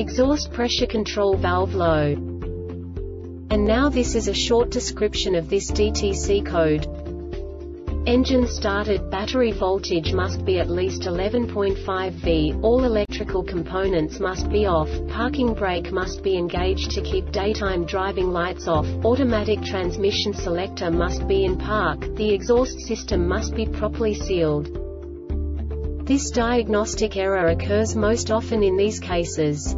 exhaust pressure control valve low. And now this is a short description of this DTC code. Engine started, battery voltage must be at least 11.5 V, all electrical components must be off, parking brake must be engaged to keep daytime driving lights off, automatic transmission selector must be in park, the exhaust system must be properly sealed. This diagnostic error occurs most often in these cases.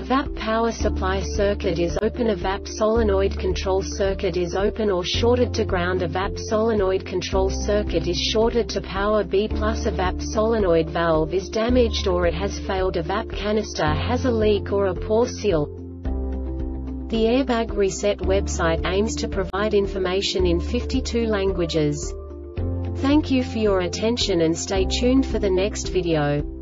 EVAP power supply circuit is open. EVAP solenoid control circuit is open or shorted to ground. EVAP solenoid control circuit is shorted to power B+. EVAP solenoid valve is damaged or it has failed. EVAP canister has a leak or a poor seal. The Airbag Reset website aims to provide information in 52 languages. Thank you for your attention and stay tuned for the next video.